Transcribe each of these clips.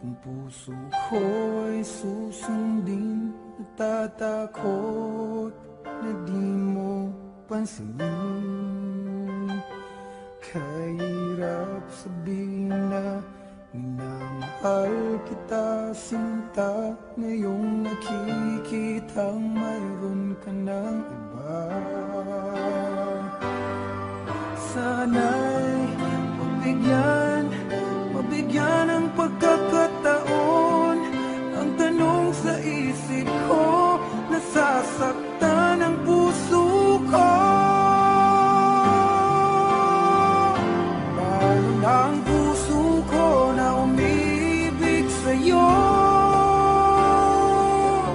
Kung puso ko'y susundin, natatakot na di mo pansinin. Kahirap sabihin na minamahal kita, sinta. Ngayong nakikitang mayroon ka ng iba, sana'y mabigyan ng pagkakataon. Ang tanong sa isip ko, nasasaktan ang puso ko. Paano na ang puso ko na umibig sa'yo?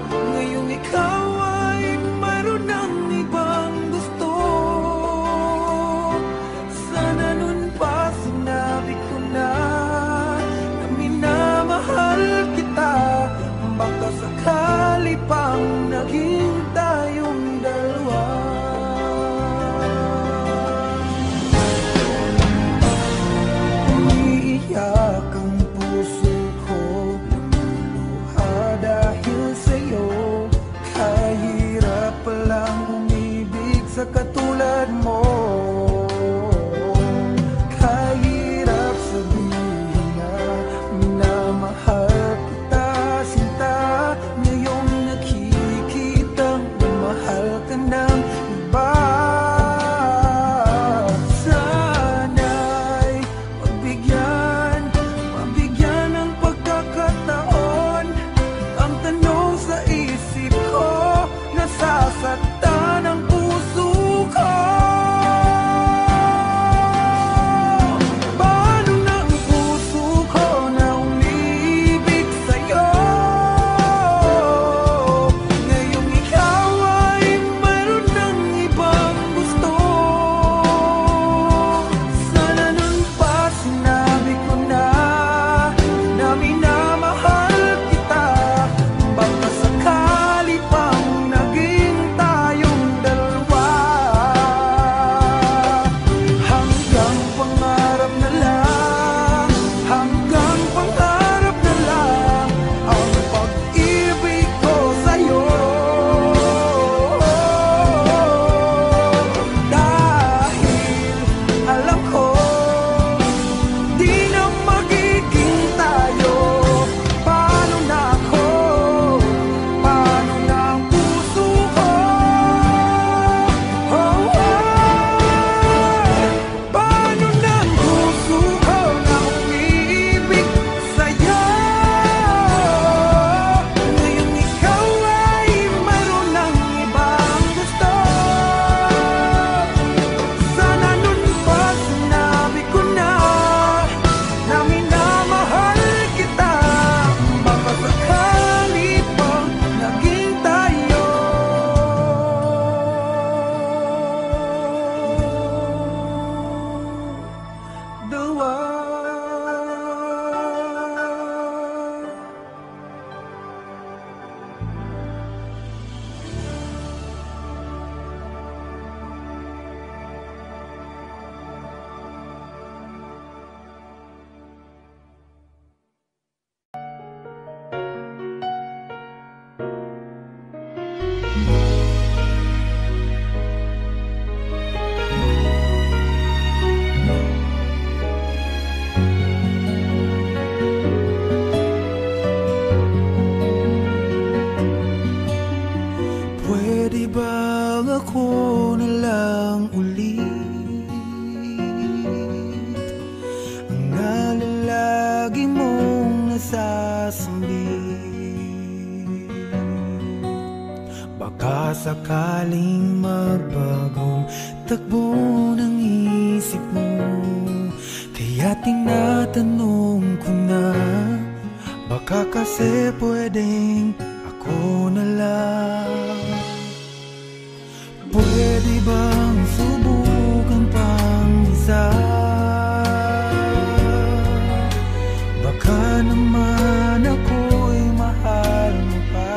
Ngayong ikaw ay mayroon ng ibang gusto. Sana nun pa sinabi ko na na minamahal kita. Baka sakali pang naging tayong dalawa. Katulad mo, kahirap sabihin na minamahal kita, sinta. Ngayong nakikitang mahal ka ng iba, sana'y mabigyan ng pagkakataon. Ang tanong sa isip ko, nasasaktan ang puso. Sakaling magbagong takbo ng isip mo, kaya tinatanong ko na. Baka kasi pwedeng ako na lang. Pwede bang subukan pang isa? Baka naman ako'y mahal mo pa.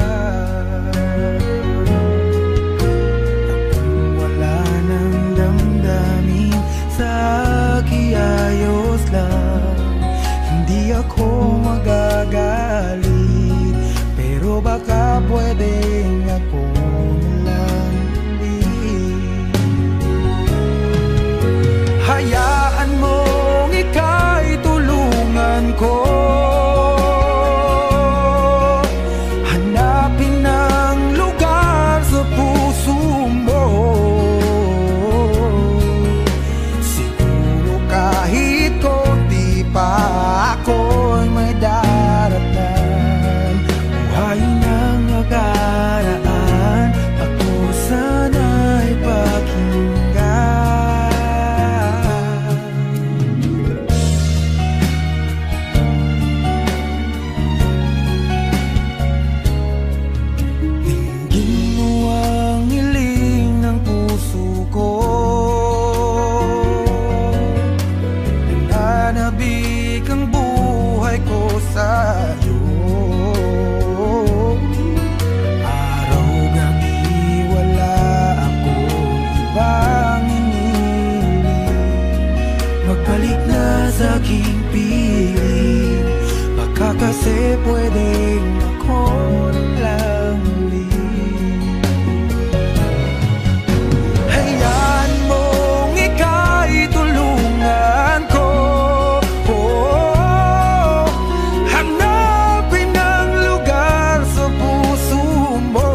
Sa aking ayos lang, hindi ako mag baka pwedeng ako lang din. Hayaan mong ika'y tulungan ko, hanapin ang lugar sa puso mo. Siguro kahit konti pa ako'y may darating. Karaan ako sana'y pakinggan. Tingin mo ang hiling ng puso ko, nananabik ang buhay ko sa'yo. Aking piling, baka kasi pwedeng ako lang ulit. Hayaan mong ika'y tulungan ko, oh, hanapin ang lugar sa puso mo.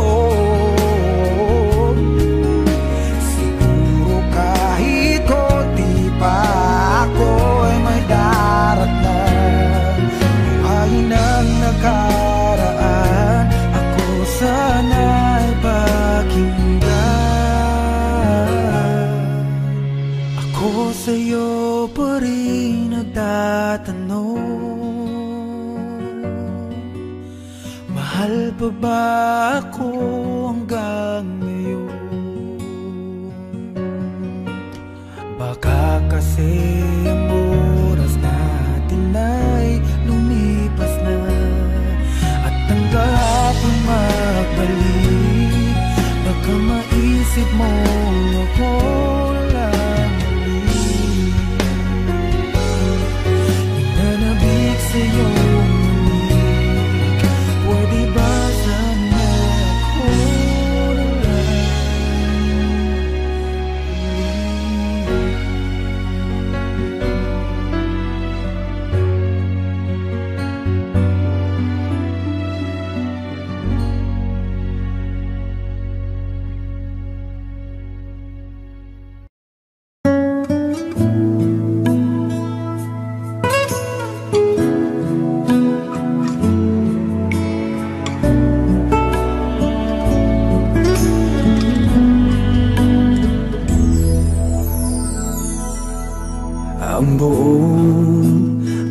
Siguro kahit ko di pa ako nang nakaraan, ako sana'y pakinggan. Ako sa'yo pa rin nagtatanong, mahal pa ba ako hanggang ngayon? Baka kasi ang oras natin ay lumipas na, at tanggap ang magbalik. Baka maisip mo ako lang ulit. Nananabik sa'yo, pwede ba sana ako lang ulit?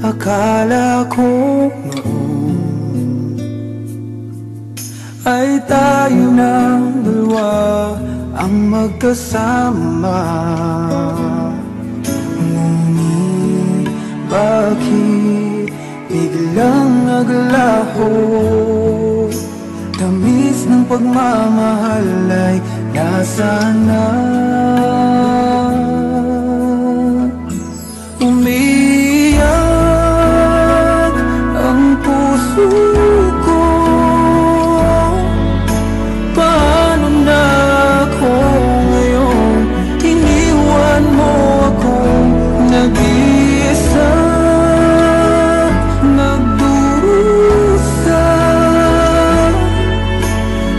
Akala ko noon ay tayo ng dalawa ang magkasama. Ngunit bakit biglang naglaho? Tamis ng pagmamahal ay nasaan na?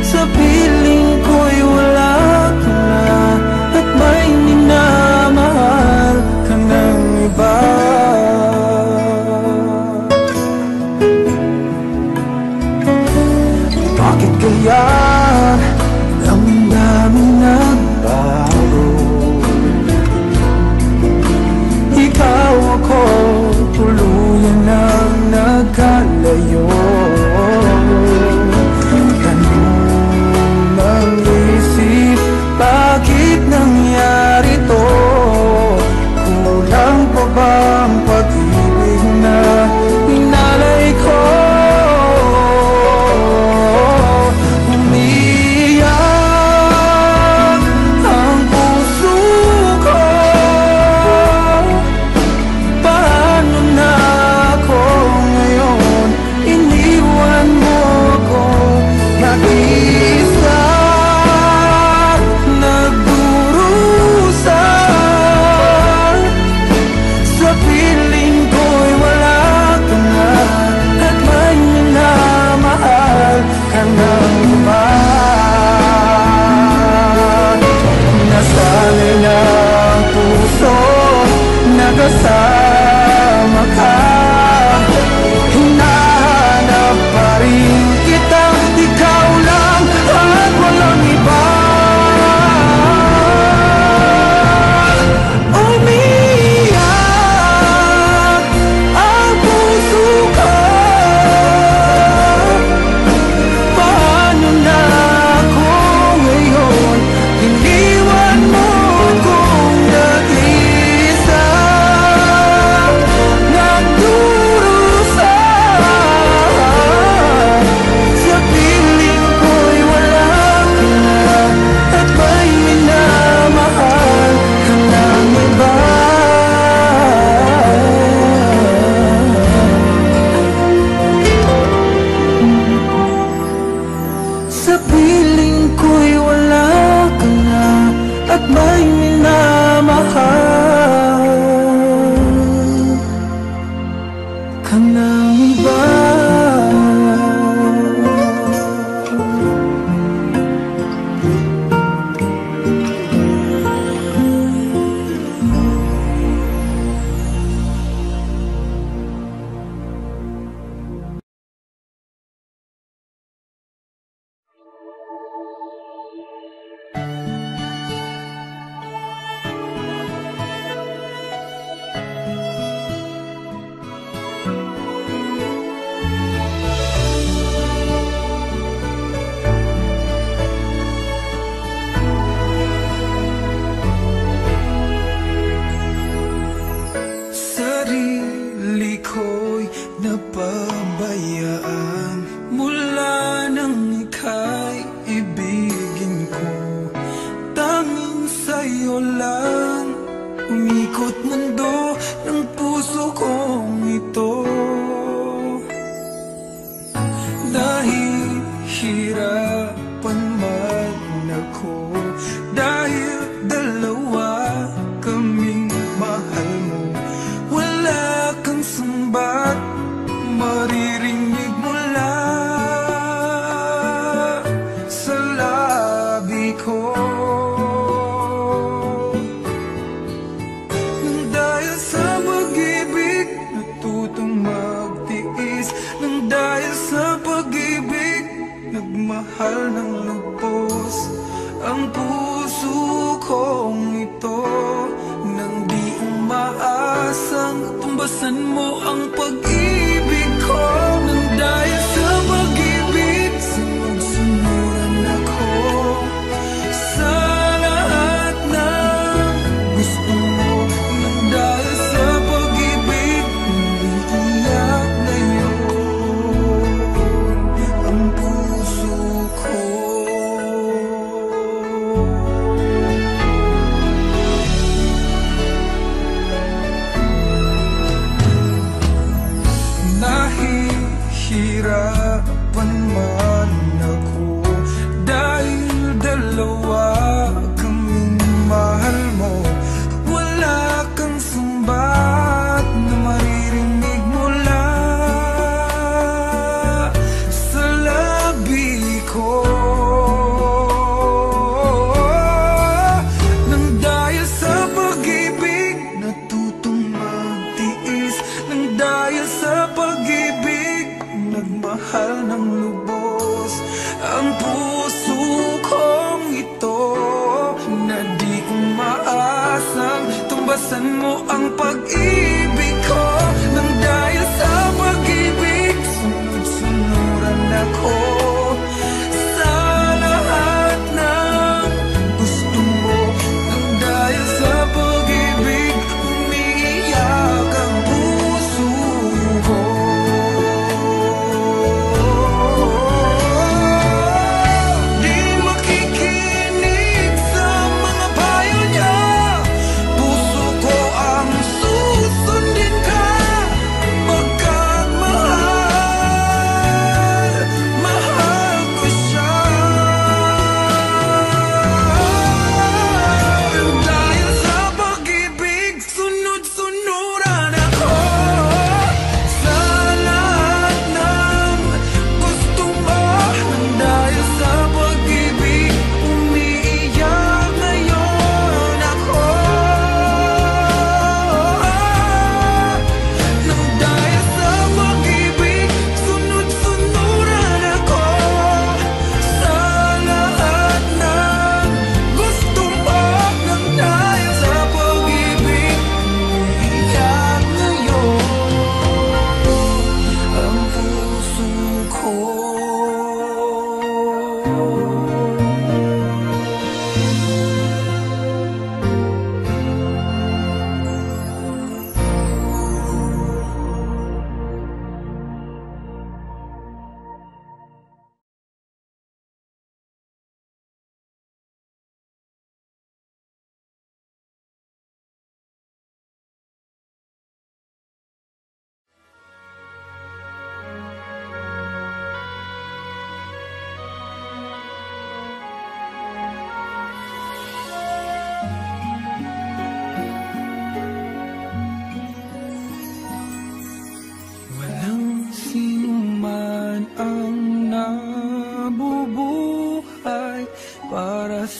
Sa piling ko'y wala ka na, at may ka ng iba.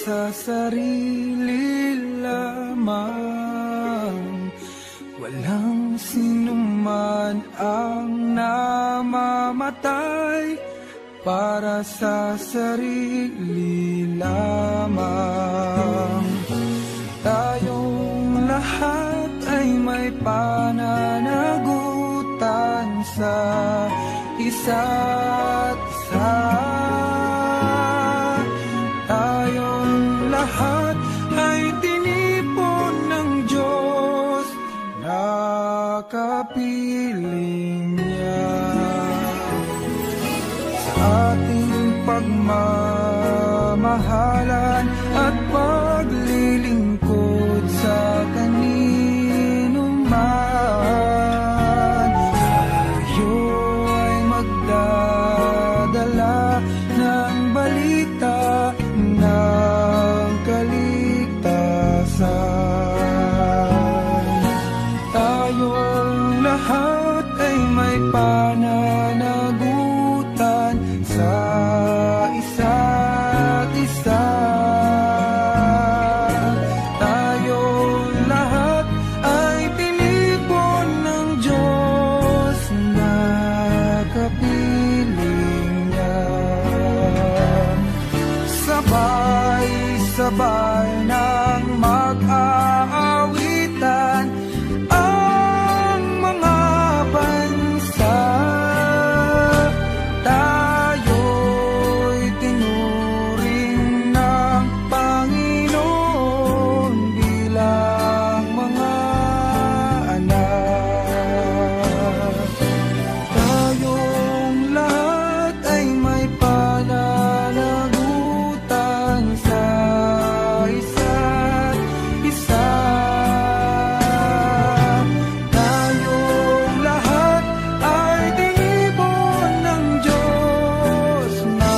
sa sarili lamang. Walang sinuman ang namamatay para sa sarili lamang. Tayong lahat ay may pananagutan sa isa't isa. Tayong lahat ay tinipon ng Diyos na kapiling niya. Sa ating pagmamahalan at paglilingkod sa kanino man, tayo ay magdadala ng balita ng kaligtasan. Tayong lahat ay may pananagutan sa isa't isa. Tayong lahat ay pinipon ng Diyos na kapiling niya. Sabay-sabay ng mag-aawitan ang mga bansa. Tayo'y tinuring ng Panginoon bilang mga anak. Tayong lahat ay may pananagutan sa isa't isa. Tayong lahat ay tinipon ng Diyos na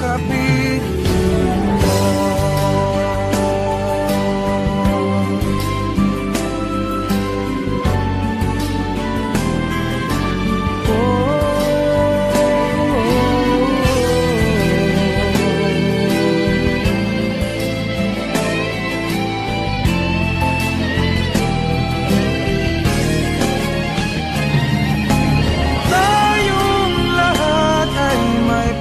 kapiling niya. Tayong lahat ay may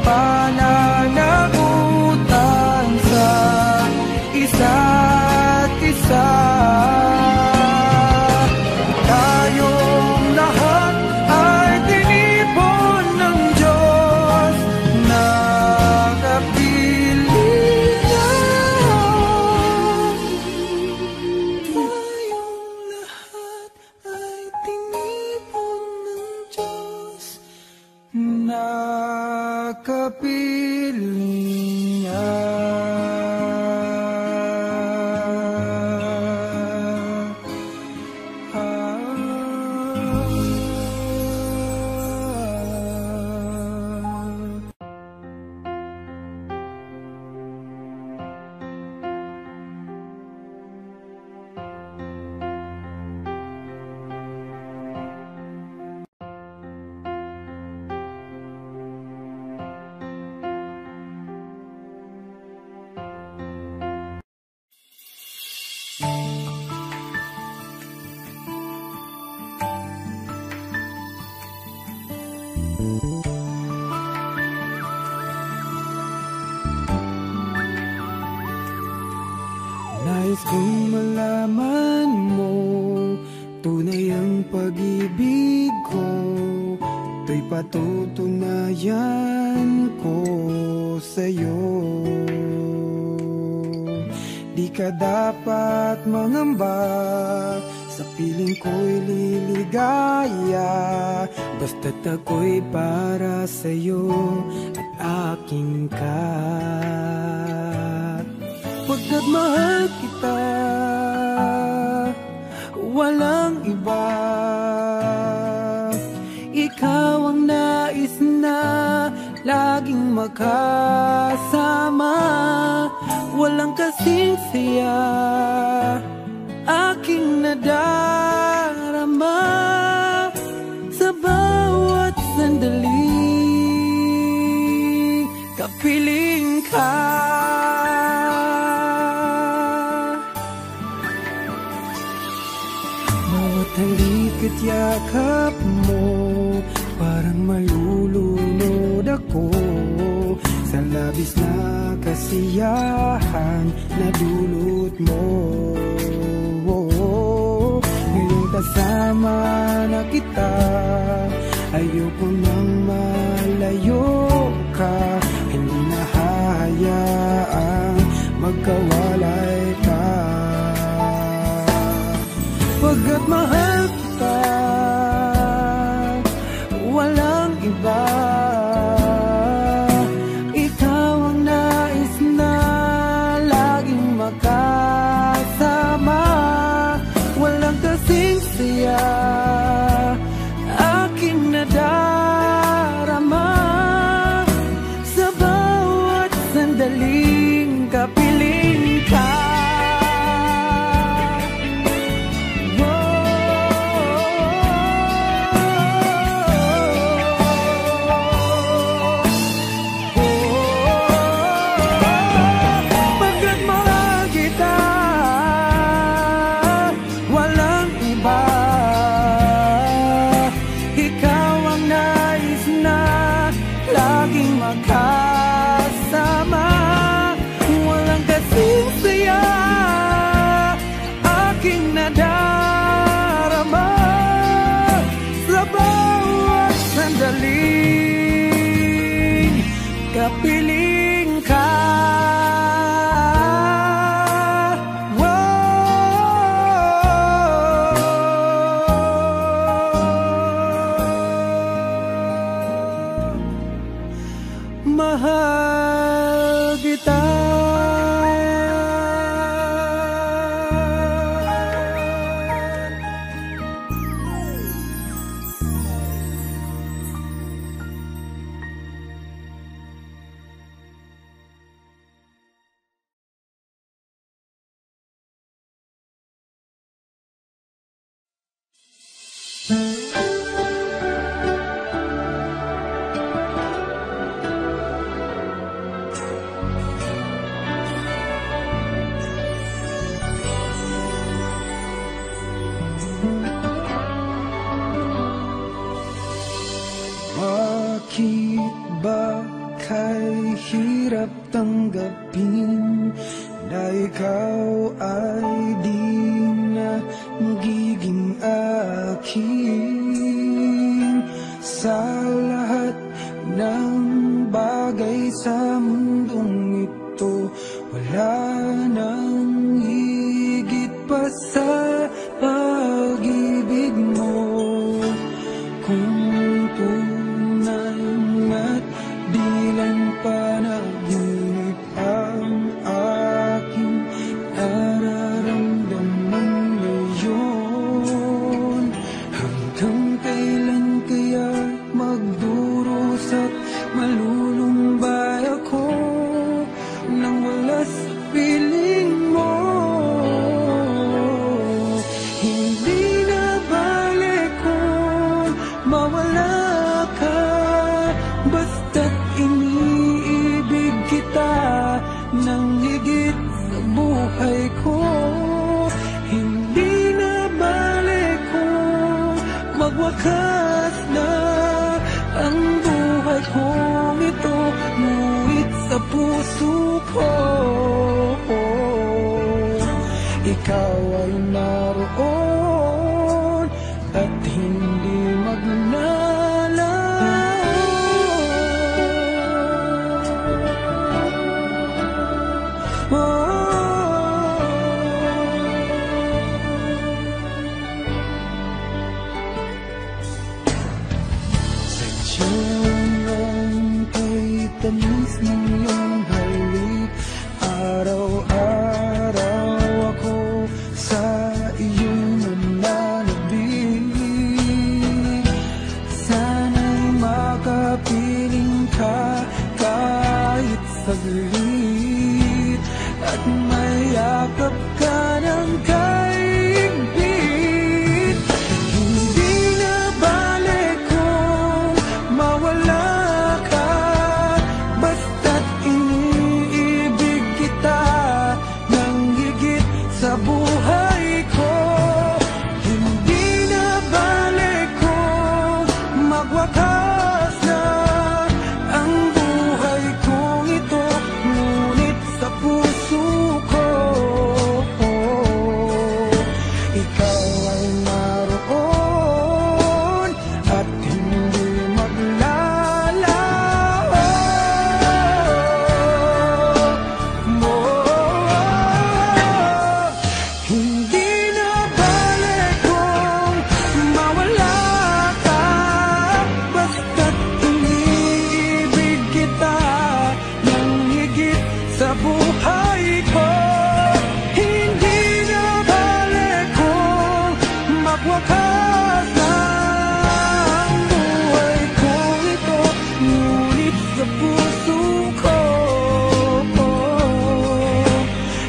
pananagutan sa isa't isa. Tayong lahat ay tinipon ng Diyos na kapiling niya. Tayong lahat ay tinipon ng Diyos na kapiling niya. Nais kong malaman mo, tunay ang pag-ibig ko, to'y patutunayan ko sa'yo. Di ka dapat mangamba, sa piling ko'y liligaya, basta't ako'y para sa'yo at aking ka. Pagkat mahal kita, walang iba. Ikaw ang nais na laging makasama, walang kasing saya aking nadarama sa bawat sandali. Kapiling ka. bawat yakap mo, parang malulunod ako sa labis na kasiyahan na dulot mo. Ngayong kasama na kita, ayoko nang malayo ka. Hindi na hayaang magkawalay ka. Pagkat mahal kita, walang iba. Ikaw ang nais na laging makasama. Walang kasing siya aking nadarama. Sa bawat sandaling kapiling ka, kapiling ka. Wow. Mahal kita. Bakit ba kay hirap tanggapin na ikaw ay di na magiging akin? Sa lahat ng bagay sa mundong ito, wala nang higit pa sa pag-ibig mo. Kung panaginip ang aking nararamdaman ngayon. Hanggang kailan kaya magdurusa at malulumbay ako nang wala sa piling mo? Hindi na bale kung mawala ka, basta't iniibig kita nang higit sa buhay ko. Hindi na bale ko magwakas na ang buhay ko ito, ngunit sa puso ko ikaw ay naroon at hindi magnanakaw. Tamis ng iyong halik, araw-araw ako sa iyong nananabig. Sana'y makapiling ka kahit saglit, at mayakap ka ng kaibig. Hindi na bale kung mawala, sa buhay ko. Hindi na ba wakas na ang buhay kong ito, ngunit sa puso ko ikaw ay naroon at hindi maglalaro. Hindi na bale kung mawala ka, basta't inibig kita ng higit sa buhay ko. Hindi na bale kung magwakas na ang buhay kong ito, ngunit sa puso ko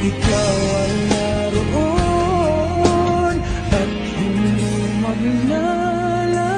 ikaw ay naroon at hindi maglalaro.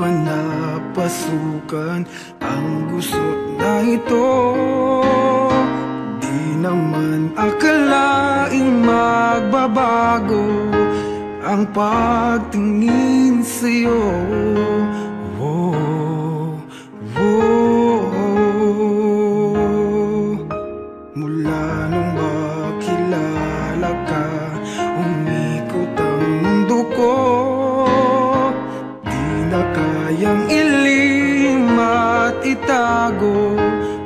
Paano nga panapasukan ang gusot na ito? Di naman akalaing magbabago ang pagtingin sa'yo. Mula nung makilala ka, umikot ang mundo ko. Di na kayang ilihim at itago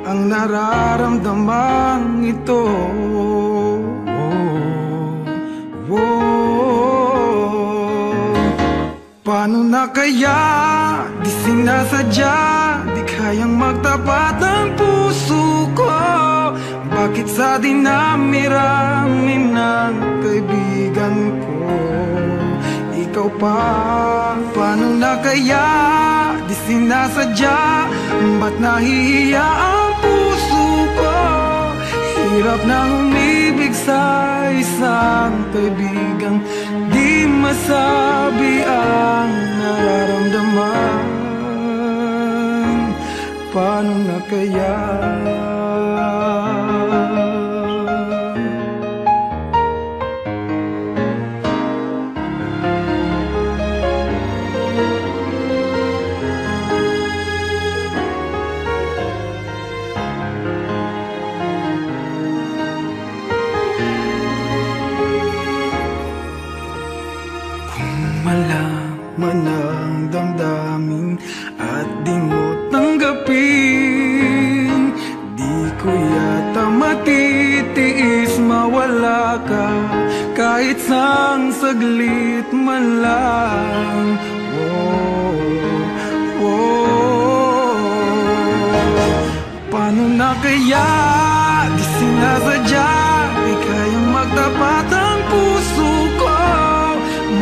ang nararamdaman ito. Paano na kaya di sinasadya, di kayang magtapat ang puso ko? Bakit sa dinami-rami ng kaibigan ko ikaw pa? Paano na kaya di sinasadya, ba't nahihiya ang puso ko? Hirap na umibig sa isang kaibigan, di masabi ang nararamdaman. Paano na kaya? Malaman ang damdamin at di mo tanggapin, di ko yata matitiis mawala ka kahit sang saglit man lang. Paano na kaya di sinasadya, di kayang magtapat ang puso ko?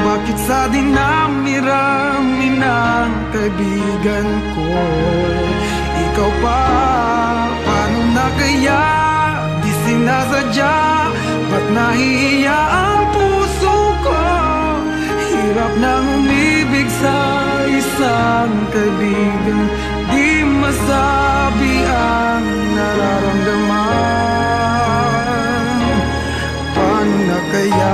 Bakit sa dinami-rami ng kaibigan ko ikaw pa? Paano na kaya di sinasadya, ba't nahihiya ang puso ko? Hirap na umibig sa isang kaibigan, di masabi ang nararamdaman. Paano na kaya?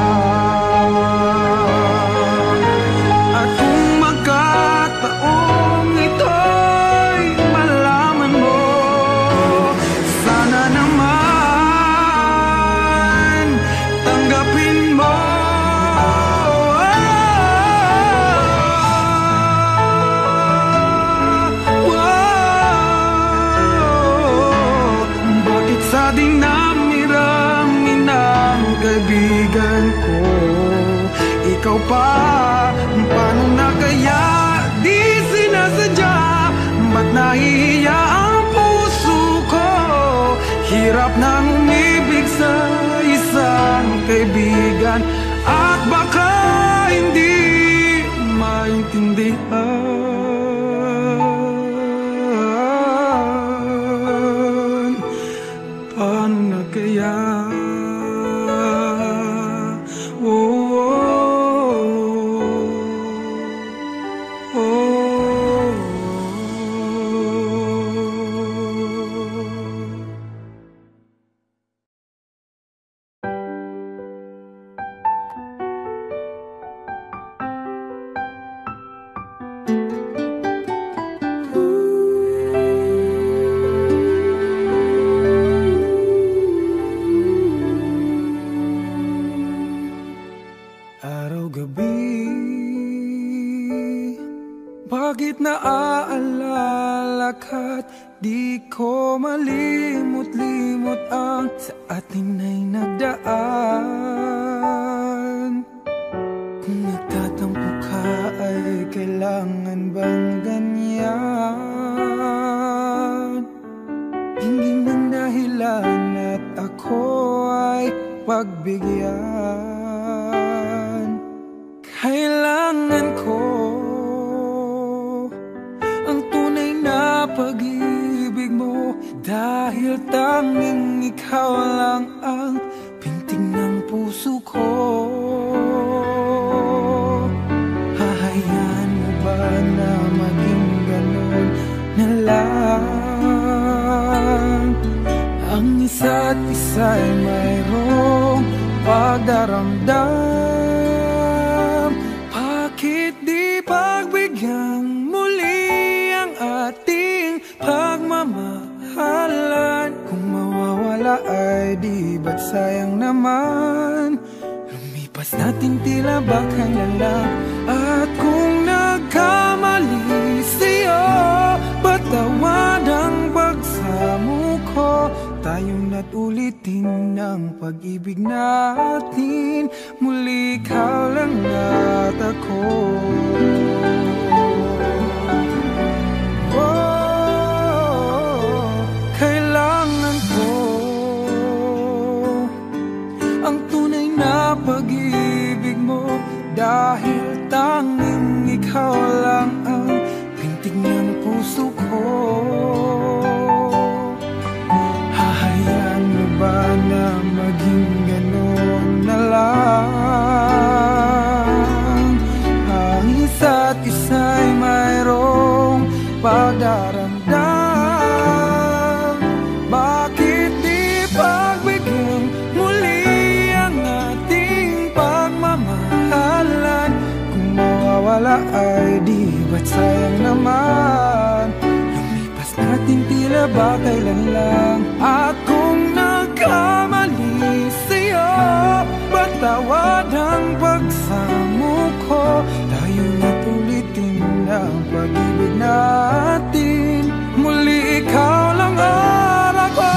Sa dinami-rami ng kaibigan ko ikaw pa? Paano na kaya di sinasadya, ba't nahihiya ang puso ko? Hirap na umibig sa isang kaibigan, at baka hindi maintindihan. Paano na kaya? Bakit naaalala ka't di ko malimot-limot ang sa ating ay nagdaan. Kung nagtatampo ka ay kailangan bang ganyan? Hingin ng dahilan at ako ay pagbigyan. Kailangan ko pag-ibig mo, dahil tanging ikaw lang ang pintig ng puso ko. Hahayaan mo ba na maging ganun na lang? Ang isa't isa'y mayroong pagdaramdam. Bakit di pagbigyan? Pagmamahalan kung mawawala ay di ba't sayang naman. Lumipas natin tila ba kailan? At kung nagkamali sa'yo, patawad ang pagsamo ko. Tayong natulitin ng pag-ibig natin, muli ka lang at ako. Pag-ibig mo, dahil tanging ikaw lang ang pintig ng puso ko. Hahayaan mo ba na maging gano'n na lang? Ang isa't isa'y mayroong pagdaramdam. Ay di ba't sayang naman? Lumipas natin tila ba kailan lang? At kung nagkamali sa'yo, patawad ang pagsamo ko. Tayo na't ulitin ang pag-ibig natin, muli ikaw lang ang ako.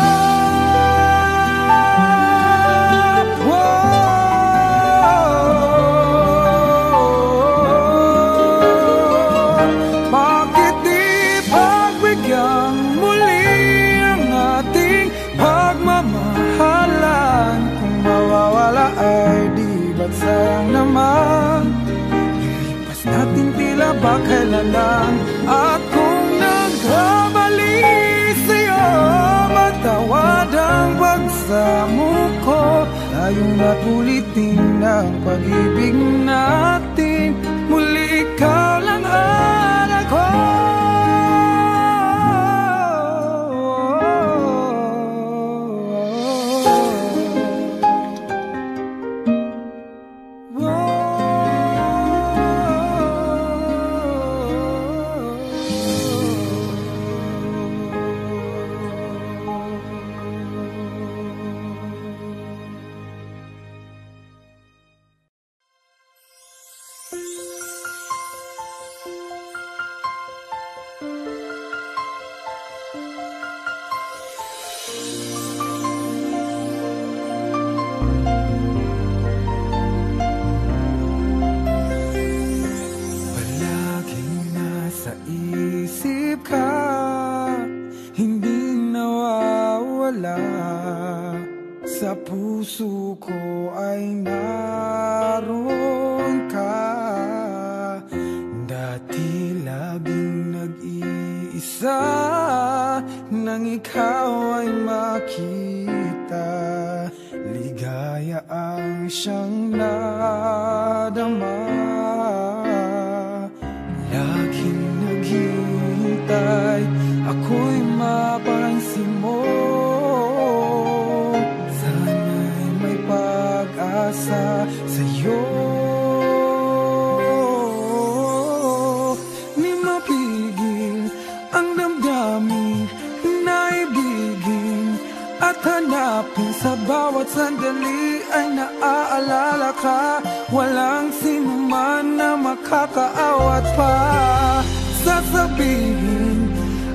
Kailangan at kung nagkamali sa'yo, magtawad ang pagsamo ko. Ayong natulitin ang pag-ibig natin, muli ikaw lang ang ako. Isa nang ikaw ay makita, ligaya ang siyang nadama. Laging naghihintay, ako'y mapapansin mo. Sana'y may pag-asa sa'yo. Sa bawat sandali ay naaalala ka, walang sinuman na makakaawat pa. Sasabihin,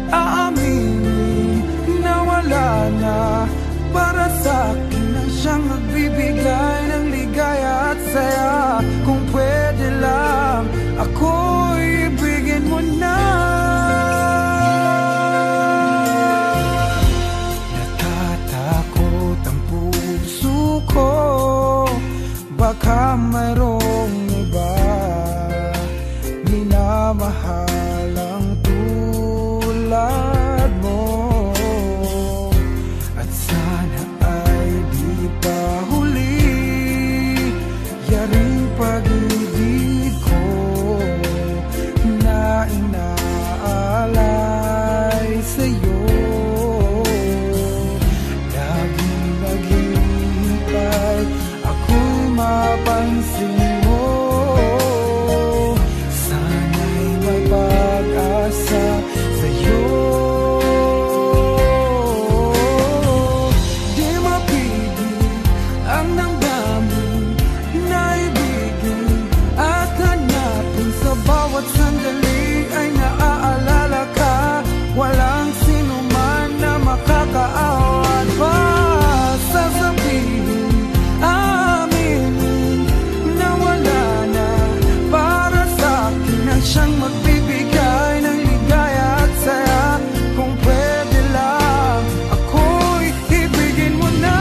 aaminin na wala na para sa'kin ang siyang nagbibigay ng ligaya at saya. Kung pwede lang, ako'y ibigin mo na. Baka mayroong iba, minamahal ang tulad mo. At sana ay di pa huli, yaring pag-ibig ko na inaalay sa'yo. Laging naghihintay, ako'y mapansin mo. Sana'y may pag-asa sa'yo. Di mapigil ang damdamin na ibigin at hanapin. Sa bawat sandali ay naaalala ka, walang sinuman na makakaawan pa. Sasabihin, siyang magbibigay ng ligaya at saya. Kung pwede lang, ako'y ibigin mo na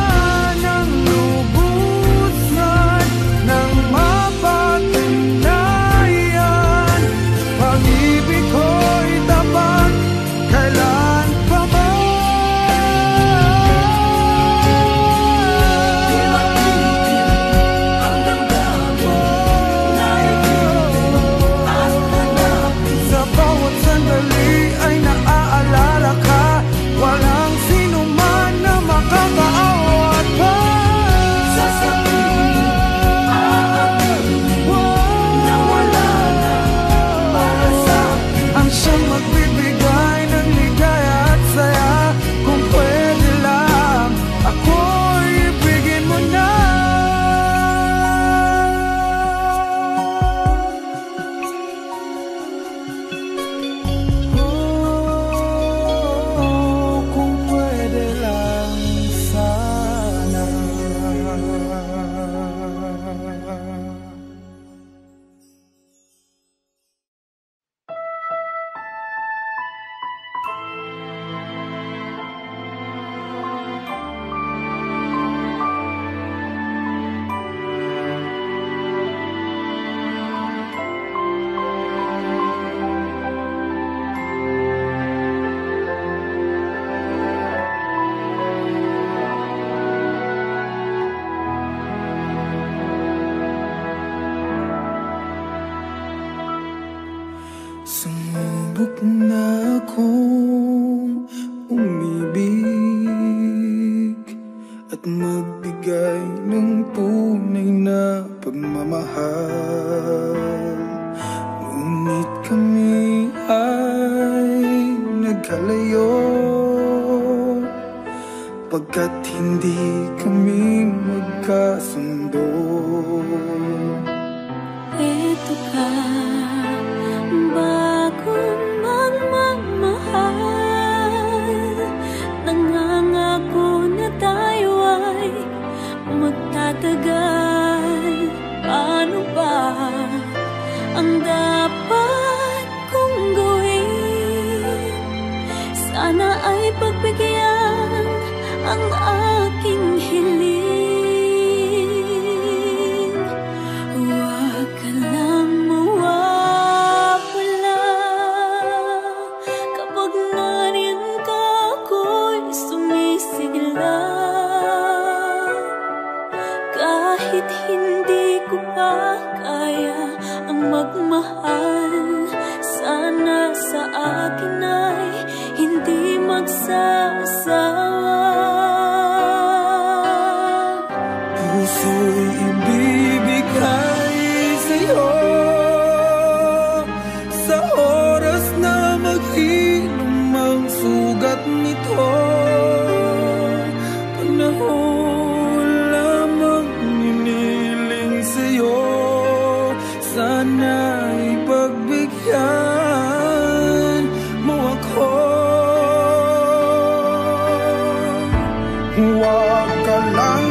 ng lubusan, ng mapatunayan. Pag-ibig ko'y tapat, kailan pa ba? Sumubok na akong umibig at magbigay ng tunay na pagmamahal. Ngunit kami ay nagkalayo, pagkat hindi kami magkasundo. Ito ka, bagong magmamahal, nangangako na tayo ay magtatagal. Paano ba ang dapat kong gawin? Sana ay pagbigyan ang aking hiling. ko pa kaya ang magmahal. Sana sa akin ay hindi magsasawa. Puso'y ibibigay sa'yo sa oras na mag-inom ang sugat nito. Panahon lamang niniling sa'yo, sana'y pagbigyan mo ako. Huwag ka lang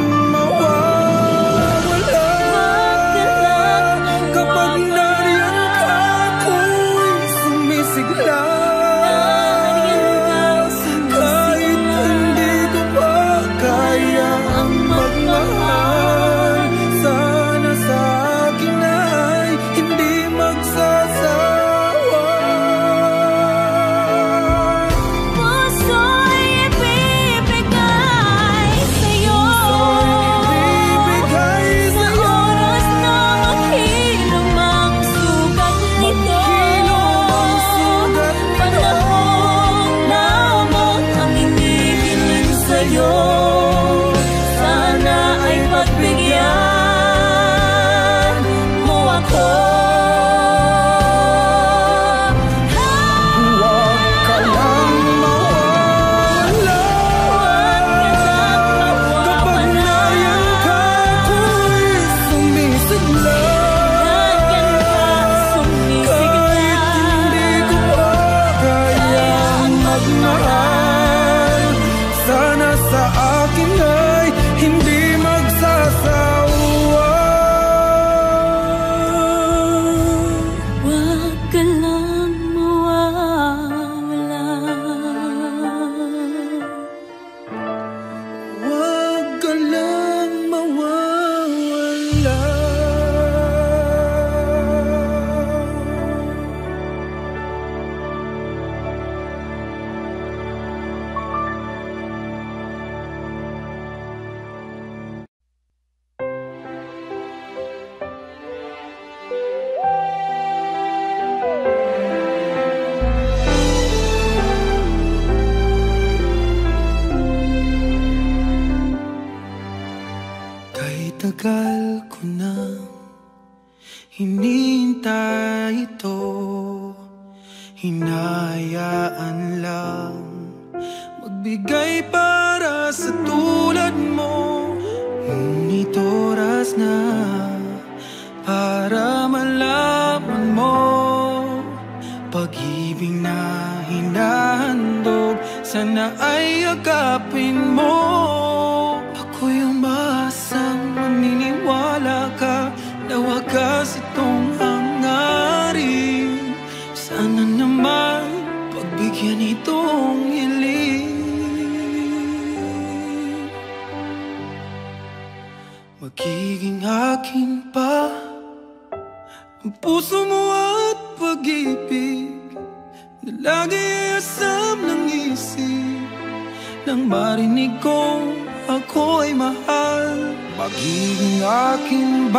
akin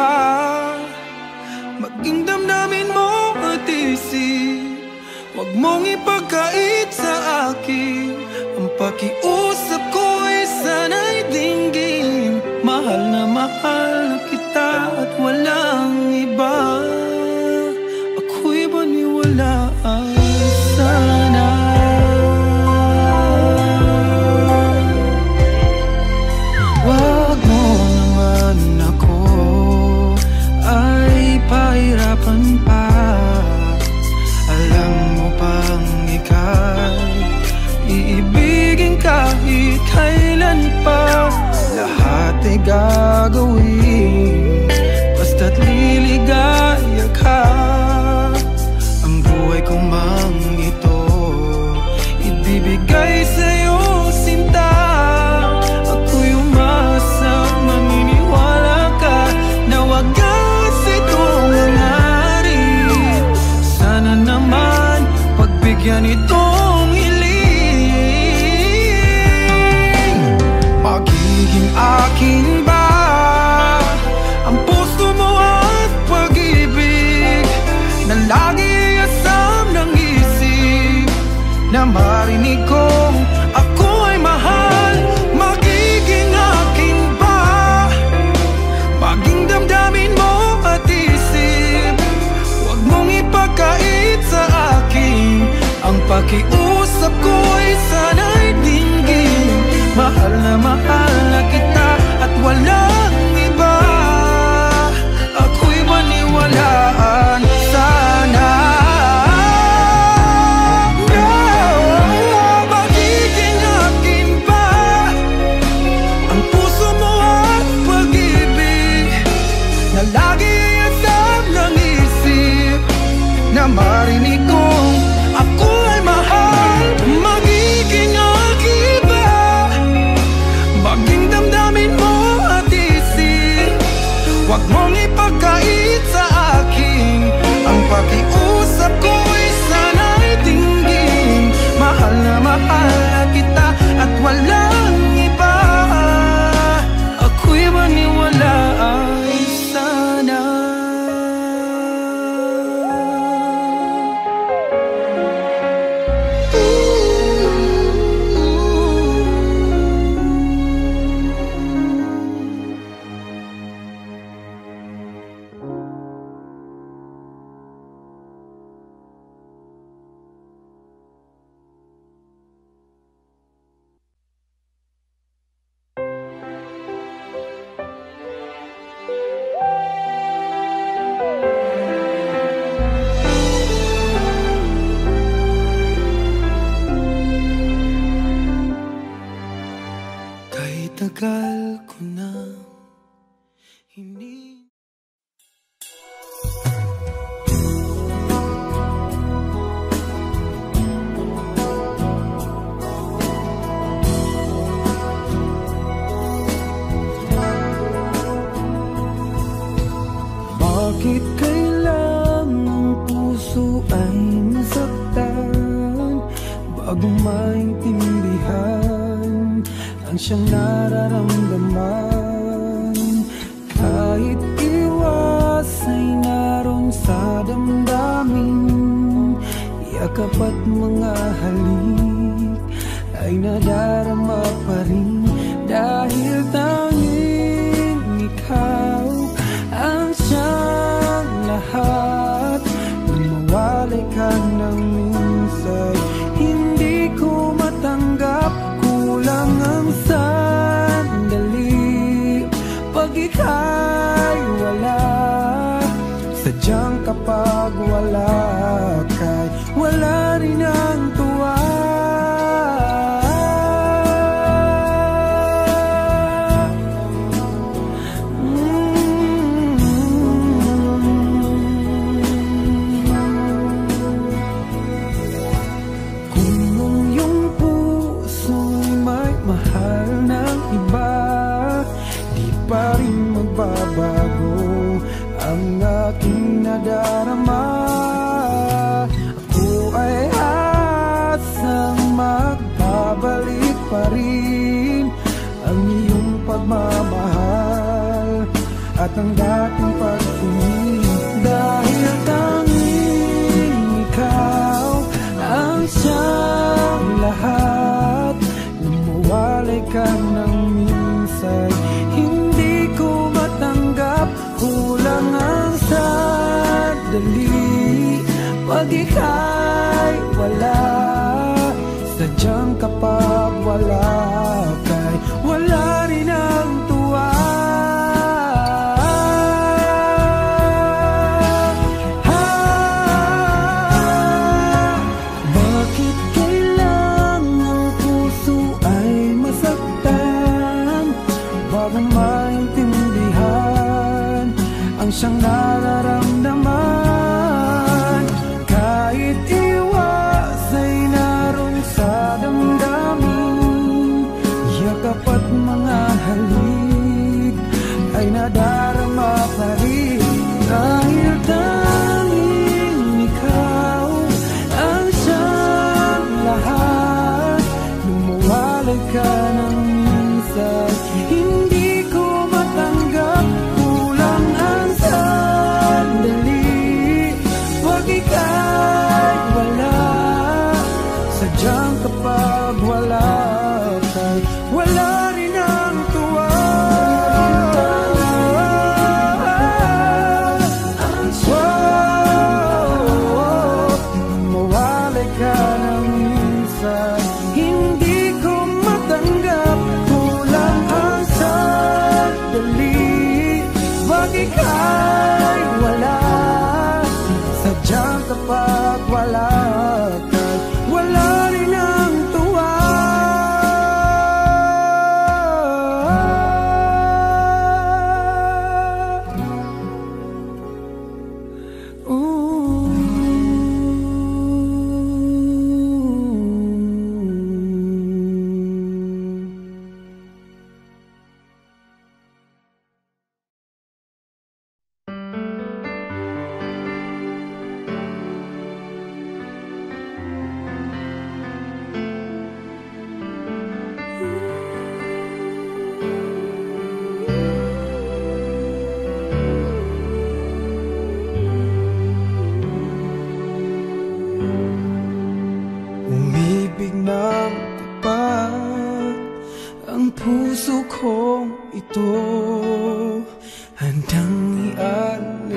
ba ang puso mo? na marinig kong ako ay mahal. Magiging aking iba, maging damdamin mo at isip. Huwag mong ipagkait sa akin ang pakiusap ko'y sana'y tinggin. Mahal na mahal kita at walang iba. Ako'y maniwala ay sana. Hindi ko matanggap, kulang ang sal.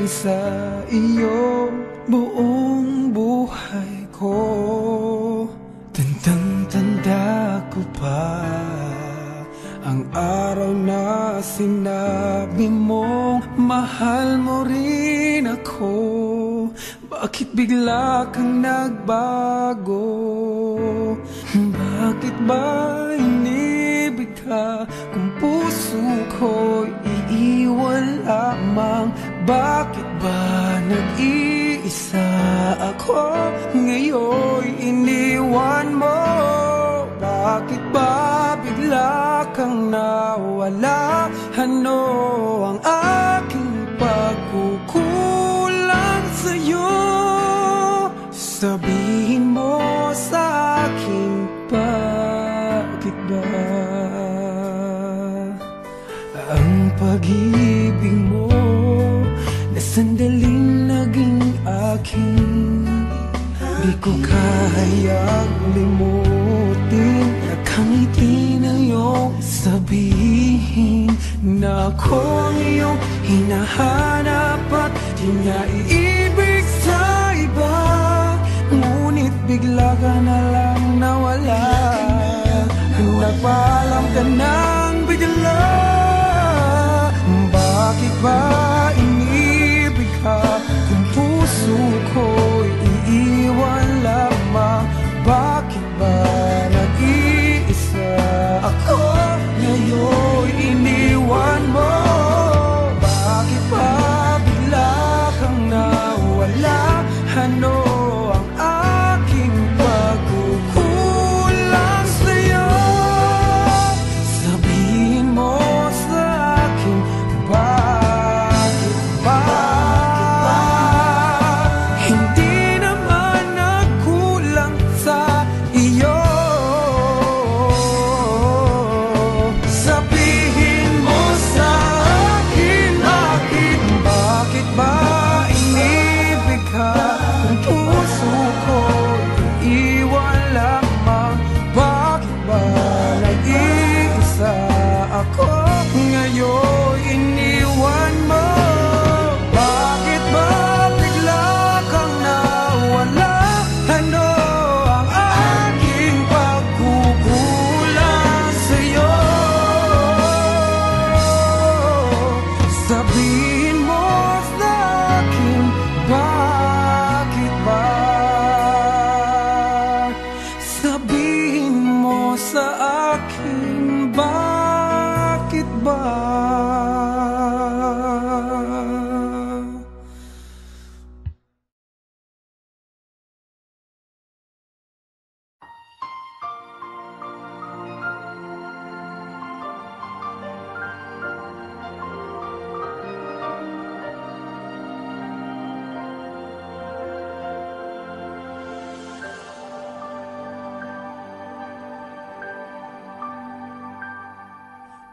sa iyo buong buhay ko. Tandang-tanda ko pa ang araw na sinabi mong mahal mo rin ako. Bakit bigla kang nagbago? Bakit ba inibig ka kung puso ko'y iiwan lamang? Bakit ba nag-iisa ako ngayon iniwan mo? Bakit ba bigla kang nawala? Ano ang aking pagkukulang sa'yo? Sabihin mo sa akin, bakit ba ang pag-ibig mo na sandaling naging akin? Di ko kayang limutin na kangiti na iyong sabihin na ako ang iyong hinahanap at di naiibig sa iba. Ngunit bigla ka na lang nawala, nagpaalam ka nang bigla. Bakit ba inibig ka kung puso ko'y iiwan lamang? Bakit ba nag-iisa ako ngayon iniwan mo? Bakit ba bigla kang nawala? Ano?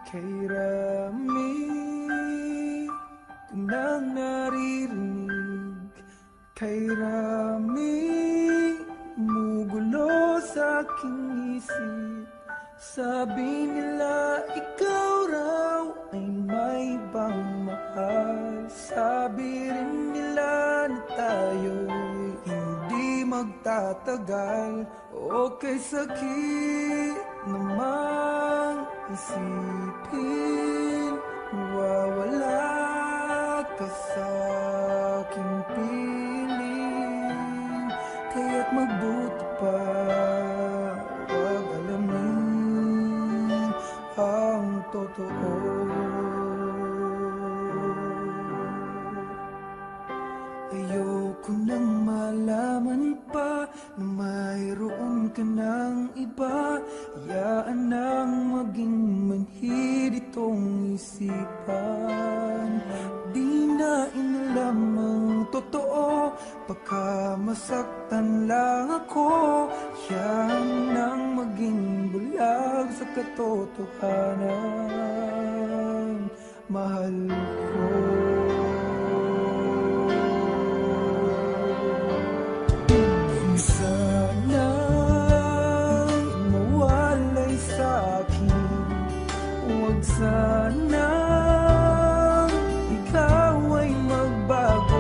Kay Rami ko nang naririnig, kay Rami umugulo sa aking isip. Sabi nila ikaw raw ay may ibang mahal. Sabi rin nila na tayo'y hindi magtatagal. Okay, sakit namang isipin, wawala ka sa aking piling, kaya't magbuti pa wag alamin ang totoo. Ayoko nang malaman pa na mayroon ka ng iba. Hayaan nang maging manhid itong isipan. Di na inalam ang totoo, baka masaktan lang ako. Hayaan nang maging bulag sa katotohanan, mahal ko. Sana ikaw ay magbago.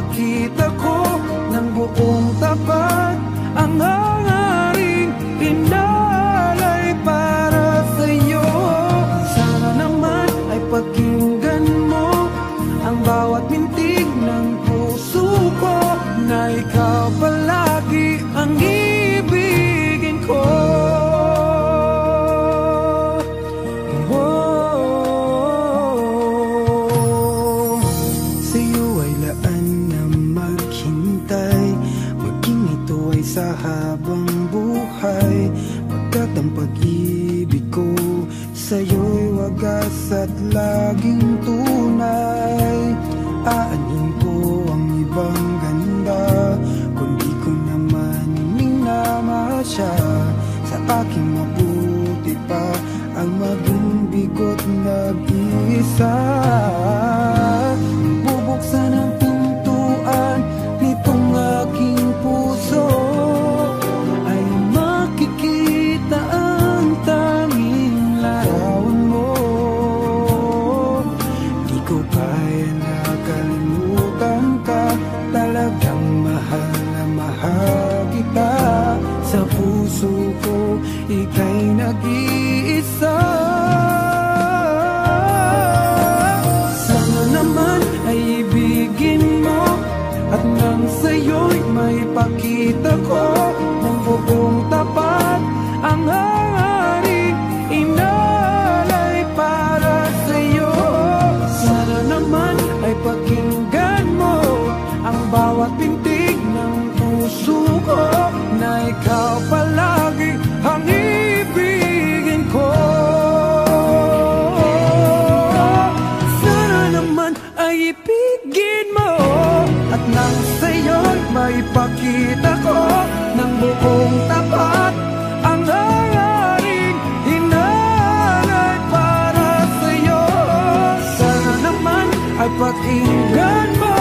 ipakita ko ng buong tapat ang hangaring inalay para sa'yo. Sana naman ay pakinggan mo ang bawat mintig ng puso ko, na ikaw palagi ang ibigin ko. Sa habang buhay, pagkat ang pag-ibig ko sa'yo'y wagas at laging tunay. Aanin ko ang ibang ganda, kundi ko naman minamahal siya. Sa aking mabuti pa ang maging bigot nag-iisa. Bubuksan ang pintuan nitong aking puso, sa puso ko ika'y nag-iisa. Sana naman ay ibigin mo, at nang sa'yo'y may pakita ko ng buong tapat ang hangaring inalay para sa'yo. Sana naman ay pakinggan mo ang bawat pintig ng puso ko, na ikaw palagi ang ibigin ko. Sana naman ay ibigin mo, at nang sa'yo'y may pakita ko ng buong tapat ang hangaring inalay para sa'yo. Sana naman ay pakinggan mo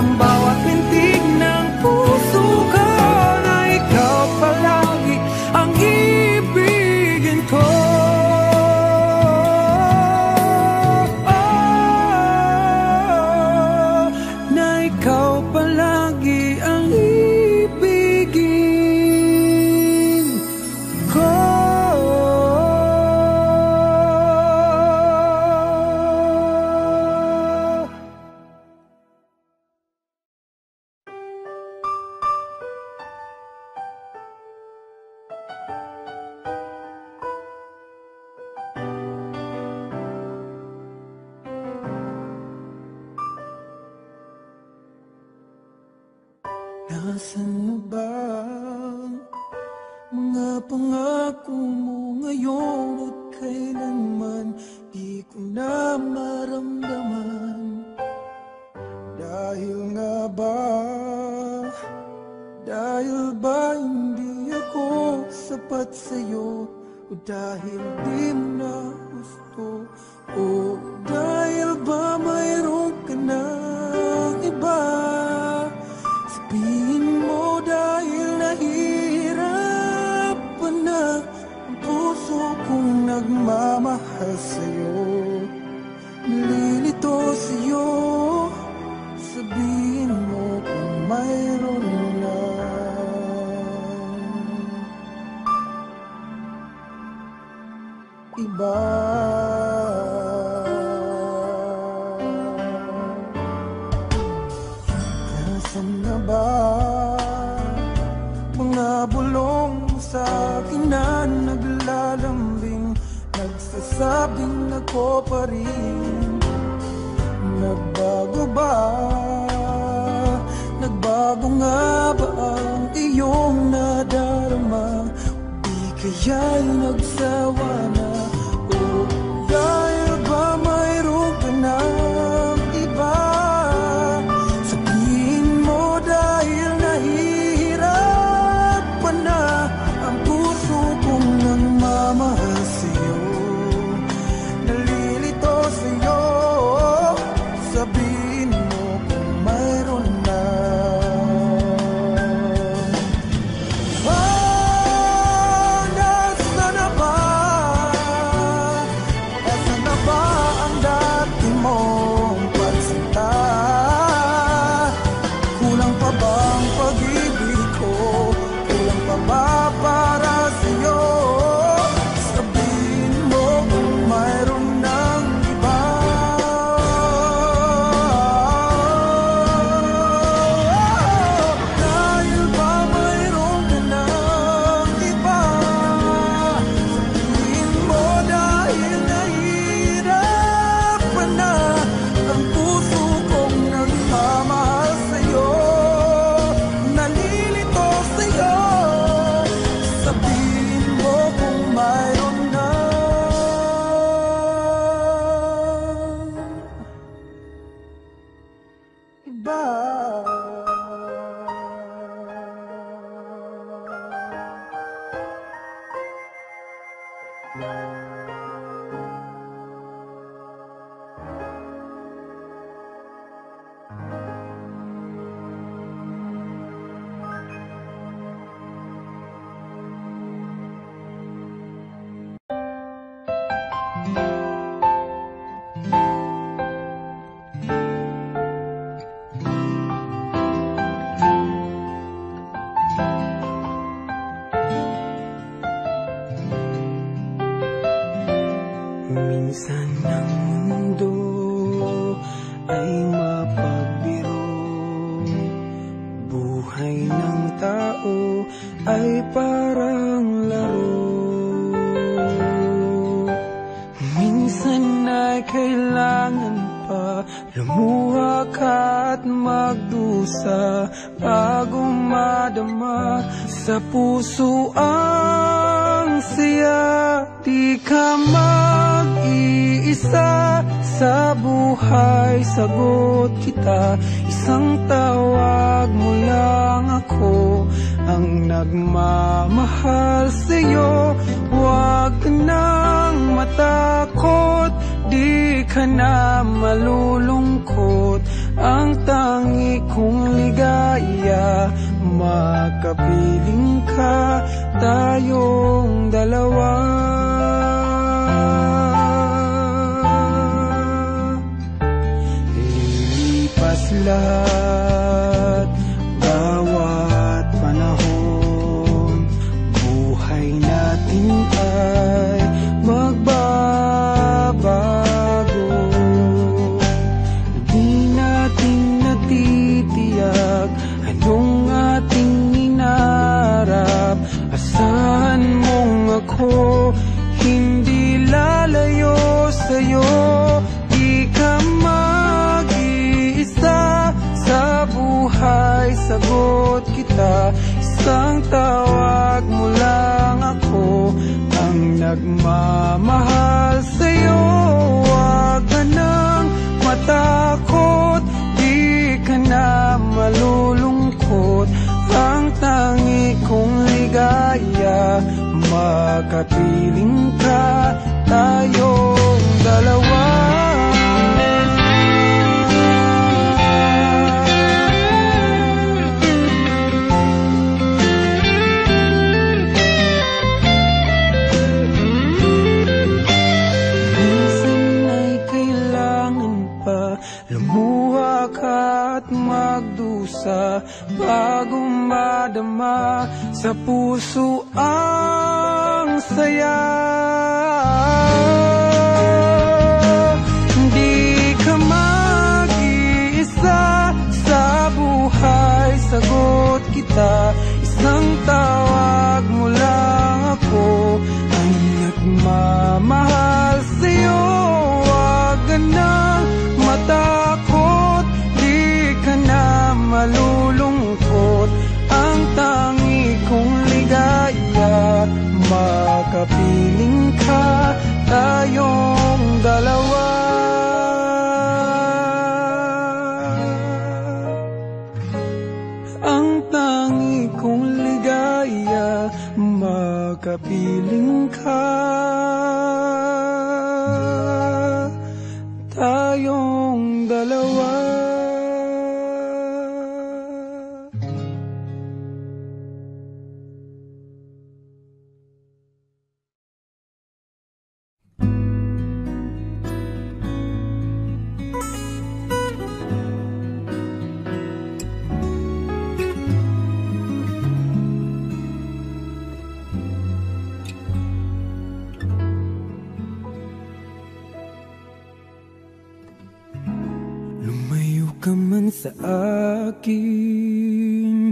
ang bawat pintig ng puso ko, Minsan ang mundo ay mapagbiro, buhay ng tao ay parang laro. Minsan ay kailangan pa lumuha ka at magdusa bago madama sa puso ang siya. Di ka mag-iisa sa buhay, sagot kita. Isang tawag mo lang ako ang nagmamahal sa'yo. Huwag ka nang matakot, di ka na malulungkot. Ang tangi kong ligaya, makapiling ka, tayong dalawa. Lahat, bawat panahon, buhay natin ay magbabago. Di natin natitiyak anong ating inarap. Asahan mong ako, hindi lalayo sa'yo. Di ka sa buhay, sagot kita. Isang tawag mo lang ako ang nagmamahal sa'yo. Huwag ka nang matakot, di ka na malulungkot. Ang tangi kong ligaya, makapiling ka, tayong dalawa. Lumuha ka at magdusa bago madama sa puso ang saya. Di ka mag-iisa sa buhay, sagot kita. Isang tawag mo lang ako ang nagmamahal sa'yo. Huwag ka nang matakot, malulungkot. Ang tangi kong ligaya, makapiling ka, tayong dalawa. Ang tangi kong ligaya, makapiling ka, tayong dalawa. Sa akin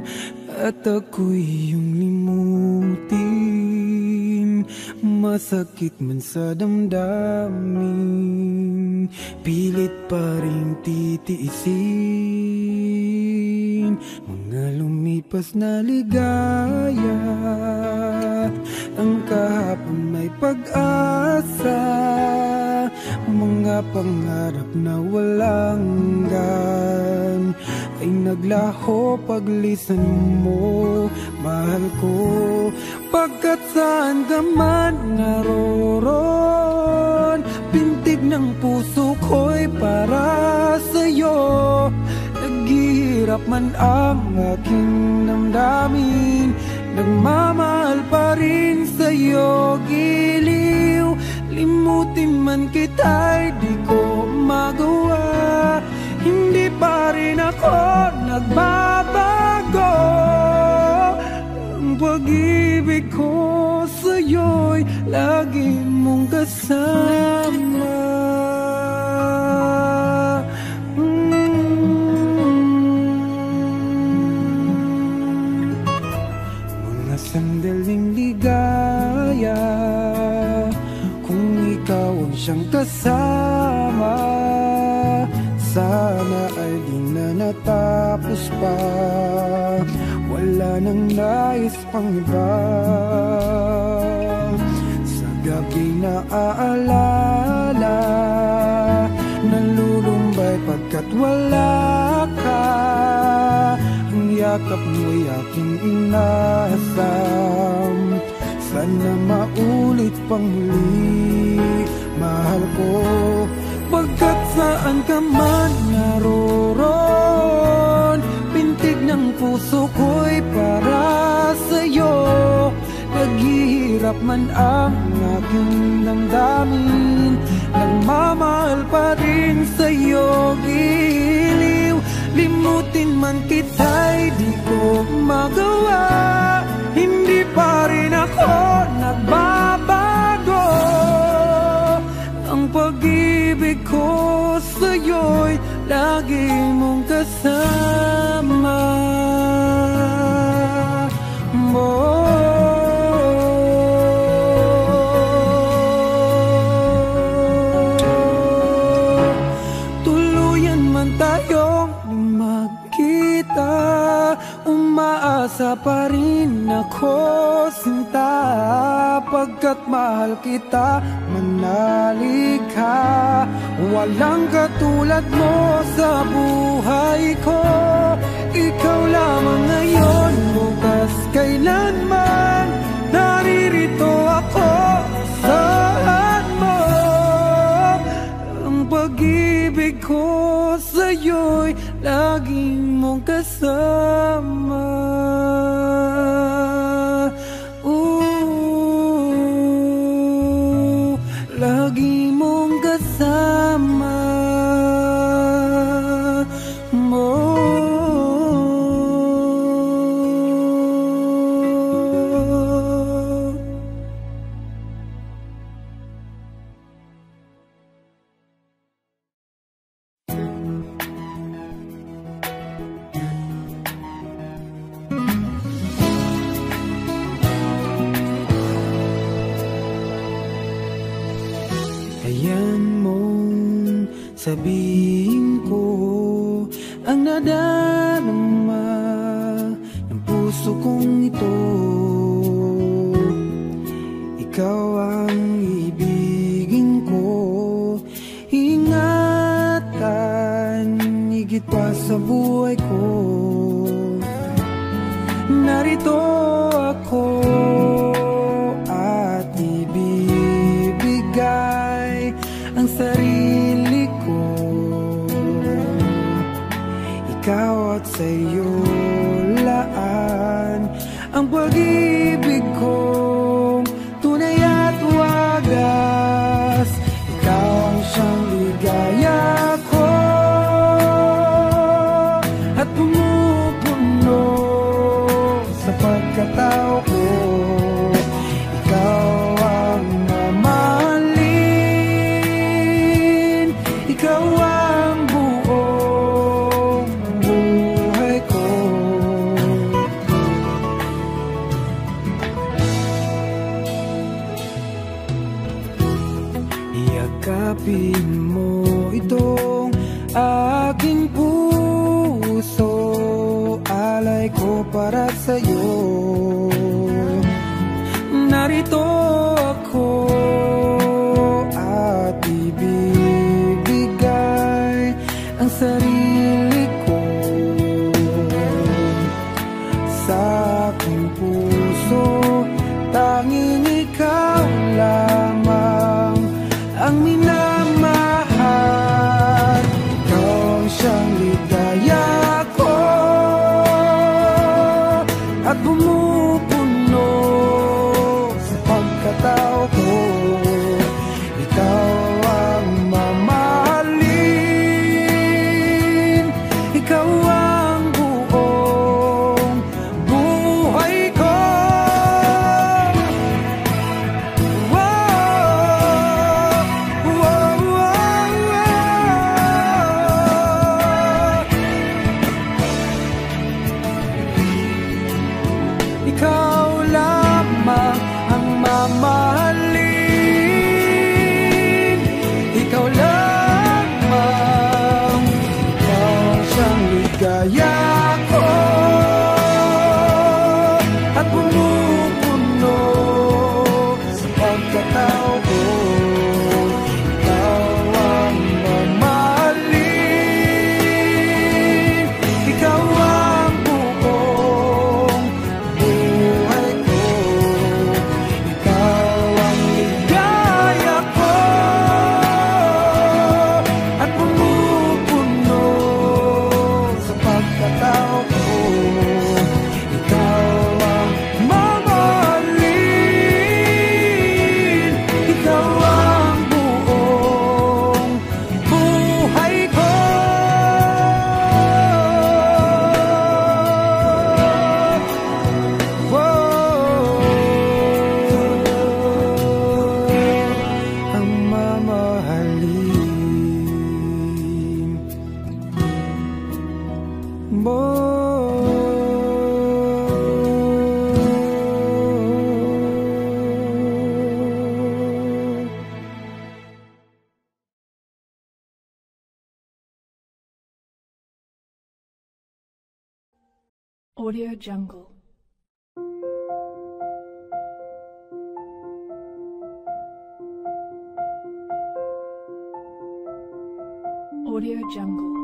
at ako'y iyong limutin, masakit man sa damdamin, pilit pa rin titiisin mga lumipas na ligaya. Ang kahapon may pag-asa, mga pangarap na walang hanggan ay naglaho paglisan mo, mahal ko. Pagkat saan ka man naroon, pintig ng puso ko'y para sa'yo. Naghihirap man ang aking damdamin, nagmamahal pa rin sa'yo, giliw. Limutin man kita'y di ko magawa, hindi pa rin ako nagbabago. Ang pag-ibig ko sa'yo'y lagi mong kasama. Mga sandaling ligaya, kung ikaw ang siyang kasama, sana ay di na natapos pa. Wala nang nais pang iba. Sa gabi na aalala, nalulumbay pagkat wala ka. Ang yakap mo'y aking inasam, sana maulit pang muli, mahal ko. Pagkat saan ka man naroon, pintig ng puso ko'y para sa'yo. Naghihirap man ang aking damdamin, nagmamahal pa rin sa'yo, giliw. Limutin man kita'y di ko magawa, hindi pa rin ako nagbabago. Ang pag-ibig ko sa'yo'y lagi mong kasama. Tuluyan man tayong magkita, umaasa pa rin ako, sinta. Pagkat mahal kita, manali ka. Walang katulad mo sa buhay ko, ikaw lamang ngayon, bukas kailanman. Naririto ako, saan mo? Ang pag-ibig ko sa'yo'y laging mong kasama. Lagi mong kasama. Sabihin ko ang nadarama ng puso kong ito. Ikaw ang ibigin ko, ingatan higit pa sa buhay ko. Narito ako at ibibigay ang sarili. Ikaw at sa'yo laan ang pag-ibig kong tunay at wagas. Ikaw ang siyang ligaya ko at pumupuno sa pagkatao ko. Ikaw ang mamahalin, ikaw ang yakapin mo itong aking puso, alay ko para sa'yo. Narito ako at ibibigay ang sarili ko sa aking puso. Audio Jungle. Audio Jungle.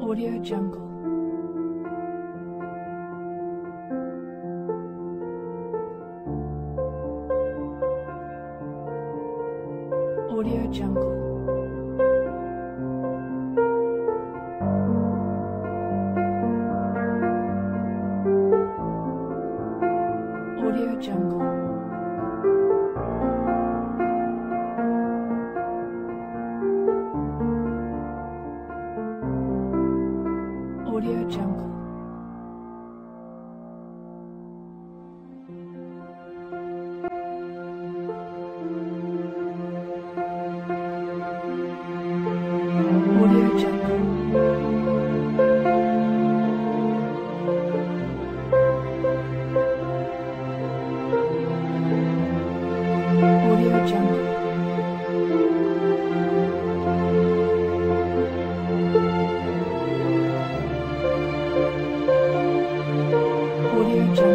Audio Jungle. Audio Jungle. Audio Jungle. Audio Jungle. Audio Jungle. Audio Jungle.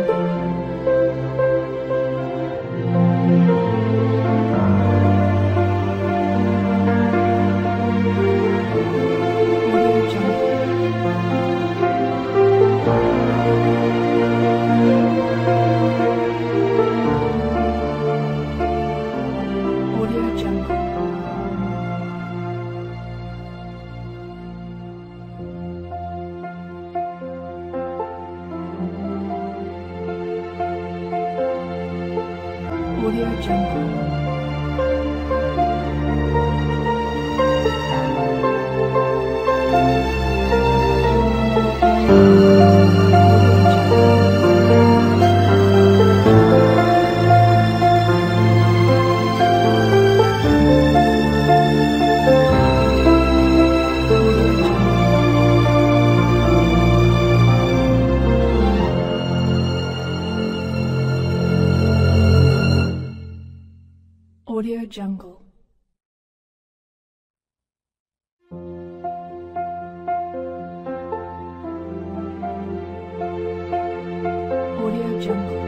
Audio Jungle.